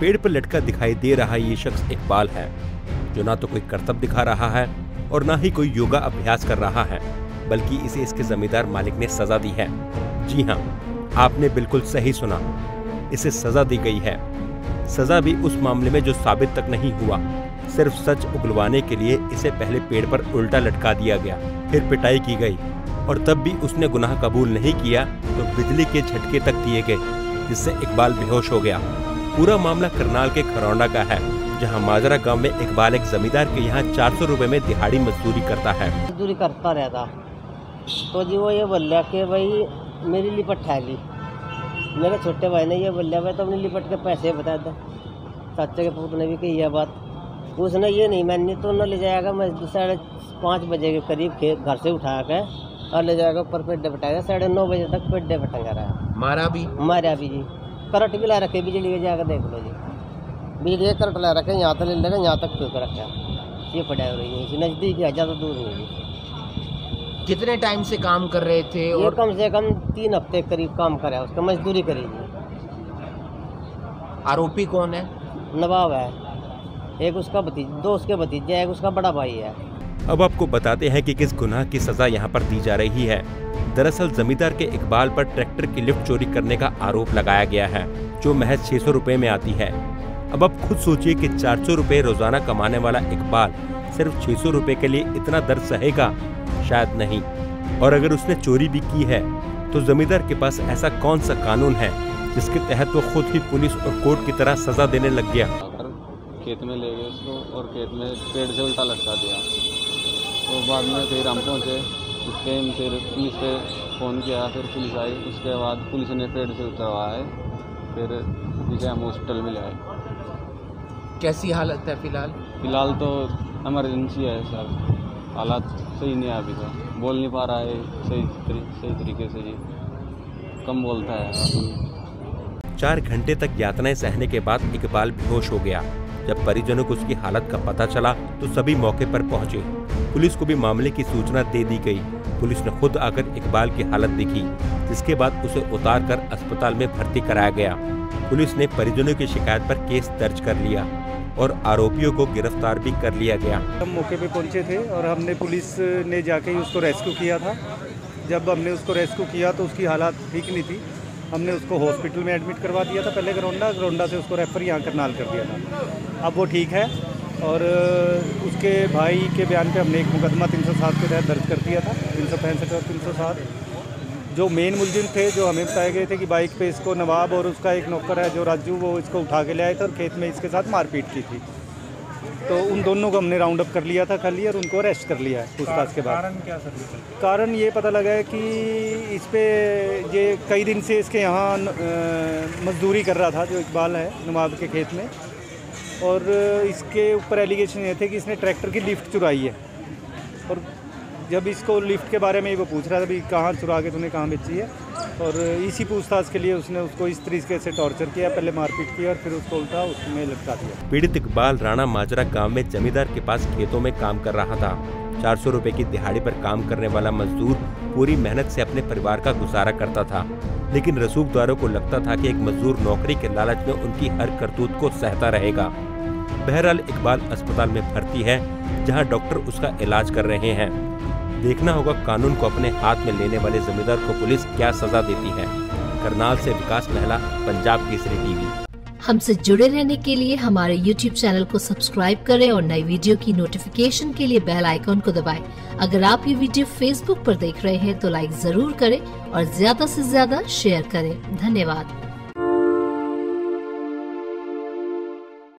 पेड़ पर लटका दिखाई दे रहा ये शख्स इकबाल है, जो ना तो कोई कर्तव्य दिखा रहा है और ना ही कोई योगा अभ्यास कर रहा है, बल्कि इसे इसके जमींदार मालिक ने सजा दी है। जी हाँ, आपने बिल्कुल सही सुना, इसे सजा दी गई है। सजा भी उस मामले में जो साबित तक नहीं हुआ, सिर्फ सच उगलवाने के लिए इसे पहले पेड़ पर उल्टा लटका दिया गया, फिर पिटाई की गई और तब भी उसने गुनाह कबूल नहीं किया तो बिजली के झटके तक दिए गए, जिससे इकबाल बेहोश हो गया। पूरा मामला करनाल के घरौंडा का है, जहां माजरा गांव में इकबाल एक जमींदार के यहाँ 400 रुपए में दिहाड़ी मजदूरी करता है। मजदूरी करता रहता तो जी वो ये बोलिया कि भाई मेरी लिपट ठहली, मेरे छोटे भाई ने ये बोलिया भाई तुमने लिपट के पैसे बता दो। चाचे के पुत्र ने भी कही यह बात, उसने ये नहीं मानी तो न ले जाएगा। मैं 5:30 बजे के करीब घर से उठा कर और ले जाएगा ऊपर पेड्डे बटाएगा। 9:30 बजे तक पेड्डे बटंगा रहा, मारा भी जी। करंट भी ला रखे, बिजली के जाकर देख लो जी, बिजली के करंट ला रखे। यहाँ तक ले लगा, यहाँ तक क्यों कर रखा, ये पड़ा हो रही है नज़दीक है, ज़्यादा दूर नहीं है। कितने टाइम से काम कर रहे थे? और कम से कम 3 हफ्ते करीब काम करा, उसका मजदूरी करी थी। आरोपी कौन है? नवाब है, एक उसका भतीजा, दो उसके भतीजे हैं, एक उसका बड़ा भाई है। अब आपको बताते हैं कि किस गुनाह की सजा यहाँ पर दी जा रही है। दरअसल जमींदार के इकबाल पर ट्रैक्टर की लिफ्ट चोरी करने का आरोप लगाया गया है, जो महज 600 रुपए में आती है। अब आप खुद सोचिए कि 400 रुपए रोजाना कमाने वाला इकबाल सिर्फ 600 रुपए के लिए इतना दर्द सहेगा? शायद नहीं। और अगर उसने चोरी भी की है तो जमींदार के पास ऐसा कौन सा कानून है जिसके तहत वो खुद ही पुलिस और कोर्ट की तरह सजा देने लग गया। खेत में ले गए उसको और खेत में पेड़ से उल्टा लटका दिया। तो बाद में फिर हम पहुँचे, फिर पुलिस पे फ़ोन किया, फिर पुलिस आई। उसके बाद पुलिस ने पेड़ से उतरवाया, फिर जिसे हम हॉस्पिटल में ले आए। कैसी हालत है फिलहाल? फिलहाल तो इमरजेंसी है सर, हालात सही नहीं है, अभी तो बोल नहीं पा रहा है सही तरीके से जी, कम बोलता है। 4 घंटे तक यातनाएं सहने के बाद इकबाल बेहोश हो गया। जब परिजनों को उसकी हालत का पता चला तो सभी मौके पर पहुंचे। पुलिस को भी मामले की सूचना दे दी गई। पुलिस ने खुद आकर इकबाल की हालत देखी, जिसके बाद उसे उतार कर अस्पताल में भर्ती कराया गया। पुलिस ने परिजनों की शिकायत पर केस दर्ज कर लिया और आरोपियों को गिरफ्तार भी कर लिया गया। हम मौके पे पहुंचे थे और हमने पुलिस ने जाके उसको रेस्क्यू किया था। जब हमने उसको रेस्क्यू किया तो उसकी हालात ठीक नहीं थी। हमने उसको हॉस्पिटल में एडमिट करवा दिया था, पहले घरौंडा से उसको रेफ़र यहाँ करनाल कर दिया था। अब वो ठीक है और उसके भाई के बयान पर हमने एक मुकदमा 307 के तहत दर्ज कर दिया था। 365 और 307 जो मेन मुलजिम थे, जो हमें बताए गए थे कि बाइक पे इसको नवाब और उसका एक नौकर है जो राजू, वो इसको उठा के ले आए थे और खेत में इसके साथ मारपीट की थी। तो उन दोनों को हमने राउंड अप कर लिया था खाली और उनको अरेस्ट कर लिया है पूछताछ के बाद। कारण क्या सर? कारण ये पता लगा है कि इस पर ये कई दिन से इसके यहाँ मजदूरी कर रहा था, जो इकबाल है, नवाब के खेत में। और इसके ऊपर एलिगेशन ये थे कि इसने ट्रैक्टर की लिफ्ट चुराई है। और जब इसको लिफ्ट के बारे में वो पूछ रहा था भी कहाँ चुरा के तूने कहाँ बेची है, और इसी पूछताछ के लिए उसने उसको इस तरीके से टॉर्चर किया, पहले मारपीट किया और फिर उसको उल्टा उसमें लटका दिया। पीड़ित इकबाल राणा माजरा गांव में जमींदार के पास खेतों में काम कर रहा था। 400 रुपए की दिहाड़ी पर काम करने वाला मजदूर पूरी मेहनत से अपने परिवार का गुजारा करता था, लेकिन रसूखदारों को लगता था कि एक मजदूर नौकरी के लालच में उनकी हर करतूत को सहता रहेगा। बहरहाल इकबाल अस्पताल में भर्ती है, जहां डॉक्टर उसका इलाज कर रहे हैं। देखना होगा कानून को अपने हाथ में लेने वाले जमींदार को पुलिस क्या सजा देती है। करनाल से विकास महिला, पंजाब केसरी टीवी। हमसे जुड़े रहने के लिए हमारे YouTube चैनल को सब्सक्राइब करें और नई वीडियो की नोटिफिकेशन के लिए बेल आइकॉन को दबाएं। अगर आप ये वीडियो Facebook पर देख रहे हैं तो लाइक जरूर करें और ज्यादा से ज्यादा शेयर करें। धन्यवाद।